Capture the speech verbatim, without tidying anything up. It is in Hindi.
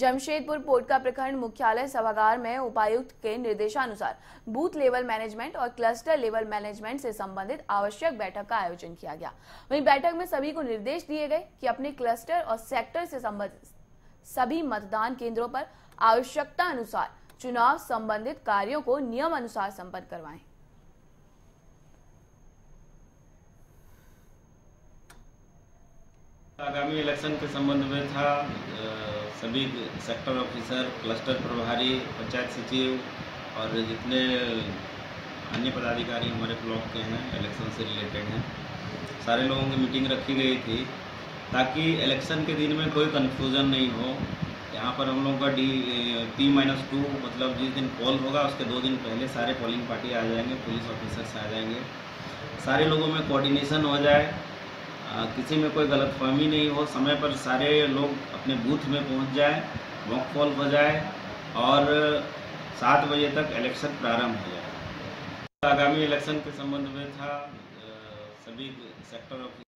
जमशेदपुर पोटका प्रखंड मुख्यालय सभागार में उपायुक्त के निर्देशानुसार बूथ लेवल मैनेजमेंट और क्लस्टर लेवल मैनेजमेंट से संबंधित आवश्यक बैठक का आयोजन किया गया। वहीं बैठक में सभी को निर्देश दिए गए कि अपने क्लस्टर और सेक्टर से संबंधित सभी मतदान केंद्रों पर आवश्यकता अनुसार चुनाव संबंधित कार्यों को नियम अनुसार संपन्न करवाएं। आगामी इलेक्शन के संबंध में था सभी सेक्टर ऑफिसर, क्लस्टर प्रभारी, पंचायत सचिव और जितने अन्य पदाधिकारी हमारे ब्लॉक के हैं, इलेक्शन से रिलेटेड हैं, सारे लोगों की मीटिंग रखी गई थी ताकि इलेक्शन के दिन में कोई कन्फ्यूज़न नहीं हो। यहाँ पर हम लोगों का डी टी माइनस टू मतलब जिस दिन पोल होगा उसके दो दिन पहले सारे पोलिंग पार्टी आ जाएंगे, पुलिस ऑफिसर्स आ जाएंगे, सारे लोगों में कोऑर्डिनेशन हो जाए, किसी में कोई गलतफहमी नहीं हो, समय पर सारे लोग अपने बूथ में पहुंच जाए, मॉक पोल हो जाए और सात बजे तक इलेक्शन प्रारंभ हो जाए। आगामी इलेक्शन के संबंध में था सभी सेक्टर